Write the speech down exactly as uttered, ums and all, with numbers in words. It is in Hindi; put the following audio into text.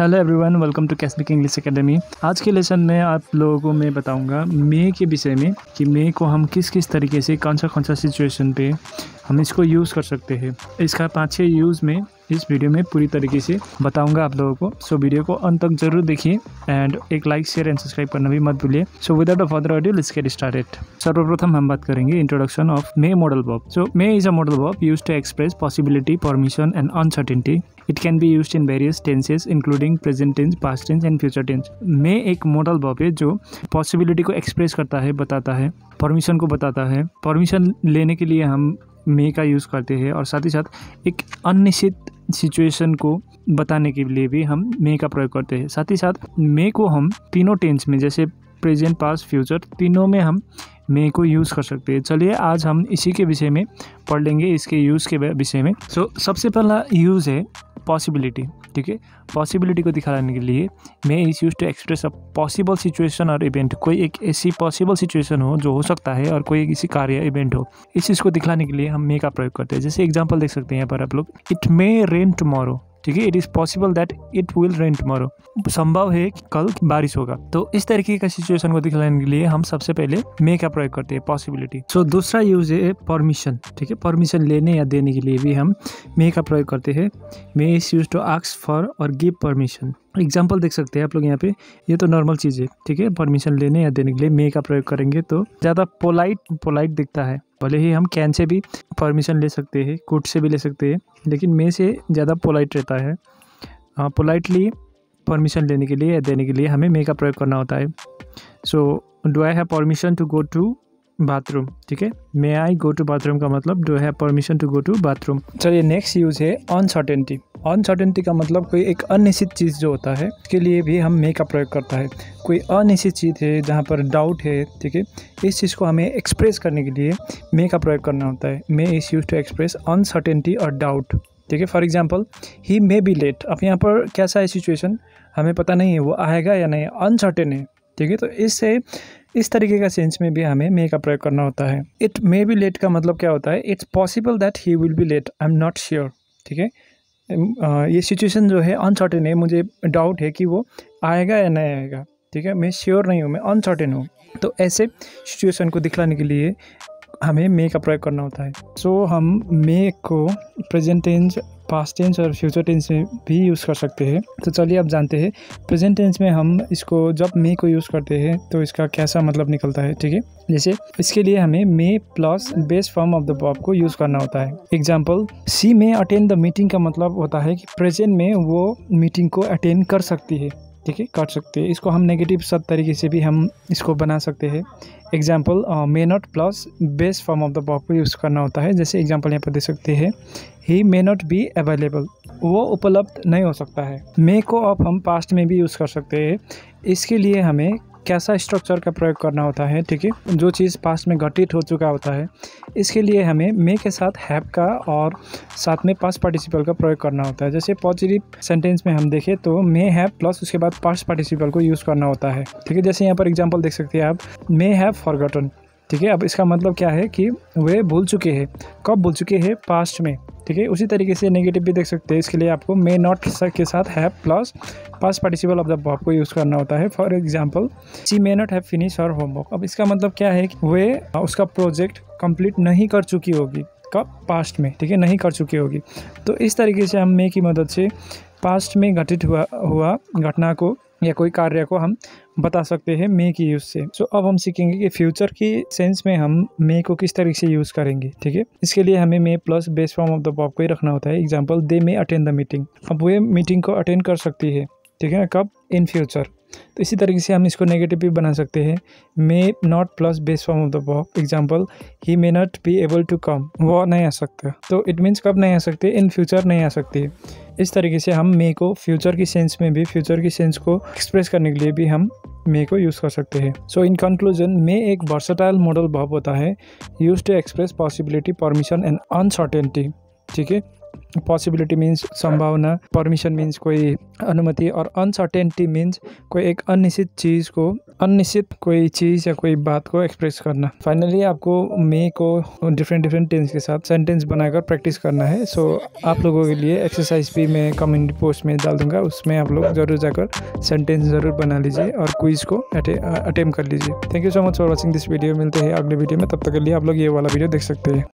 Hello everyone, welcome to cosmic English academy. आज के लेसन में आप लोगों को मैं बताऊंगा मे के विषय में कि मे को हम किस किस तरीके से कौन सा कौन सा सिचुएशन पे हम इसको यूज़ कर सकते हैं। इसका पाँच छः यूज़ में इस वीडियो में पूरी तरीके से बताऊंगा आप लोगों को। सो so, वीडियो को अंत तक जरूर देखिए एंड एक लाइक शेयर एंड सब्सक्राइब करना भी मत भूलिए। So without a further audio let's get started. सर्वप्रथम हम बात करेंगे introduction of may modal verb. So may is a modal verb used to express possibility, permission and uncertainty. It can be used in various tenses including present tense, past tense and future tense. May एक मॉडल वर्ब है जो पॉसिबिलिटी को एक्सप्रेस करता है, बताता है, परमिशन को बताता है। परमिशन लेने के लिए हम मे का यूज़ करते हैं और साथ ही साथ एक अनिश्चित सिचुएशन को बताने के लिए भी हम मे का प्रयोग करते हैं। साथ ही साथ मे को हम तीनों टेंस में जैसे प्रेजेंट, पास्ट, फ्यूचर तीनों में हम मे को यूज़ कर सकते हैं। चलिए आज हम इसी के विषय में पढ़ लेंगे, इसके यूज़ के विषय में। सो so, सबसे पहला यूज़ है पॉसिबिलिटी। ठीक है, पॉसिबिलिटी को दिखाने के लिए may is use to express a possible situation और इवेंट। कोई एक ऐसी पॉसिबल सिचुएशन हो जो हो सकता है और कोई एक ऐसी कार्य इवेंट हो, इस चीज़ को दिखलाने के लिए हम मे का प्रयोग करते हैं। जैसे एग्जांपल देख सकते हैं यहाँ पर आप लोग, इट मे रेन टुमारो। ठीक है, it is possible that it will rain tomorrow. संभव है कि कल बारिश होगा। तो इस तरीके का सिचुएशन को दिखलाने के लिए हम सबसे पहले मे का प्रयोग करते हैं, पॉसिबिलिटी। सो so, दूसरा यूज है परमिशन। ठीक है, परमिशन लेने या देने के लिए भी हम मे का प्रयोग करते हैं। May is use to ask for और गिव परमिशन। एग्जाम्पल देख सकते हैं आप लोग यहाँ पे, ये तो नॉर्मल चीज़ है। ठीक है, परमिशन लेने या देने के लिए मे का प्रयोग करेंगे तो ज़्यादा पोलाइट पोलाइट दिखता है। भले ही हम कैन से भी परमिशन ले सकते हैं, कुड से भी ले सकते हैं, लेकिन मे से ज़्यादा पोलाइट रहता है। पोलाइटली परमिशन लेने के लिए या देने के लिए हमें मे का प्रयोग करना होता है। So do I have permission to go to bathroom. ठीक है, may I go to bathroom का मतलब do I have permission to go to bathroom. चलिए नेक्स्ट यूज़ है अनसर्टेनिटी। अनसर्टेनिटी का मतलब कोई एक अनिश्चित चीज़ जो होता है, उसके लिए भी हम मे का प्रयोग करता है। कोई अनिश्चित चीज़ है जहाँ पर डाउट है, ठीक है, इस चीज़ को हमें एक्सप्रेस करने के लिए मे का प्रयोग करना होता है। May is use to express uncertainty और डाउट। ठीक है, for example he may be late. अब यहाँ पर कैसा है सिचुएशन, हमें पता नहीं है वो आएगा या नहीं, अनसर्टेन है। ठीक है, तो इससे इस तरीके का सेंस में भी हमें मे का प्रयोग करना होता है। इट मे बी लेट का मतलब क्या होता है, it's possible that he will be late, I am not sure. ठीक है, ये सिचुएशन जो है अनसर्टेन है, मुझे डाउट है कि वो आएगा या नहीं आएगा। ठीक है, मैं श्योर नहीं हूँ, मैं अनसर्टेन हूँ। तो ऐसे सिचुएशन को दिखलाने के लिए हमें मे का प्रयोग करना होता है। सो so, हम मे को प्रेजेंट टेंस, पास्ट टेंस और फ्यूचर टेंस में भी यूज़ कर सकते हैं। तो चलिए अब जानते हैं प्रेजेंट टेंस में हम इसको, जब मे को यूज़ करते हैं तो इसका कैसा मतलब निकलता है। ठीक है, जैसे इसके लिए हमें may plus base form of the verb को यूज़ करना होता है। Example she may attend the meeting का मतलब होता है कि प्रेजेंट में वो मीटिंग को अटेंड कर सकती है। ठीक है, कर सकते हैं, इसको हम नेगेटिव सब तरीके से भी हम इसको बना सकते हैं। Example may not plus base form of the verb को यूज़ करना होता है। जैसे एग्जाम्पल यहाँ पर दे सकते हैं, he may not be available, वो उपलब्ध नहीं हो सकता है। मे को अब हम पास्ट में भी यूज़ कर सकते हैं। इसके लिए हमें कैसा स्ट्रक्चर का प्रयोग करना होता है, ठीक है, जो चीज़ पास्ट में घटित हो चुका होता है, इसके लिए हमें मे के साथ हैव का और साथ में पास्ट पार्टिसिपल का प्रयोग करना होता है। जैसे पॉजिटिव सेंटेंस में हम देखें तो मे हैव प्लस उसके बाद पास्ट पार्टिसिपल को यूज़ करना होता है। ठीक है, जैसे यहाँ पर एग्जाम्पल देख सकते हैं आप, मे हैव फॉरगॉटन। ठीक है, अब इसका मतलब क्या है कि वे भूल चुके हैं। कब भूल चुके हैं, पास्ट में। ठीक है, उसी तरीके से नेगेटिव भी देख सकते हैं। इसके लिए आपको मे नॉट के साथ have plus past participle of the verb को यूज़ करना होता है। For example she may not have finish her homework. अब इसका मतलब क्या है कि वे उसका प्रोजेक्ट कंप्लीट नहीं कर चुकी होगी, कब, पास्ट में। ठीक है, नहीं कर चुकी होगी। तो इस तरीके से हम मे की मदद से पास्ट में घटित हुआ हुआ घटना को या कोई कार्य को हम बता सकते हैं मे की यूज़ से। सो so, अब हम सीखेंगे कि फ्यूचर की सेंस में हम मे को किस तरीके से यूज़ करेंगे। ठीक है, इसके लिए हमें may plus base form of the verb को ही रखना होता है। Example they may attend the meeting, अब वे मीटिंग को अटेंड कर सकती है। ठीक है, कब, इन फ्यूचर। तो इसी तरीके से हम इसको नेगेटिव भी बना सकते हैं, may not plus base form of the verb. Example he may not be able to come, वो नहीं आ सकता। तो इट मीन्स कब नहीं आ सकते, इन फ्यूचर नहीं आ सकती। इस तरीके से हम मे को फ्यूचर की सेंस में भी, फ्यूचर की सेंस को एक्सप्रेस करने के लिए भी हम मे को यूज़ कर सकते हैं। सो इन कंक्लूजन, मे एक वर्सेटाइल मॉडल वर्ब होता है use to express possibility, permission and uncertainty. ठीक है, पॉसिबिलिटी मीन्स संभावना, परमिशन मीन्स कोई अनुमति, और अनसर्टेनिटी मीन्स कोई एक अनिश्चित चीज़ को, अनिश्चित कोई चीज़ या कोई बात को एक्सप्रेस करना। फाइनली आपको मे को डिफरेंट डिफरेंट टेंस के साथ सेंटेंस बनाकर प्रैक्टिस करना है। सो आप लोगों के लिए एक्सरसाइज भी मैं कम्युनिटी पोस्ट में डाल दूँगा, उसमें आप लोग ज़रूर जाकर सेंटेंस ज़रूर बना लीजिए और क्विज़ को अटेम्प्ट कर लीजिए। Thank you so much for watching this video. मिलते हैं अगले वीडियो में, तब तक के लिए आप लोग ये वाला वीडियो देख सकते हैं।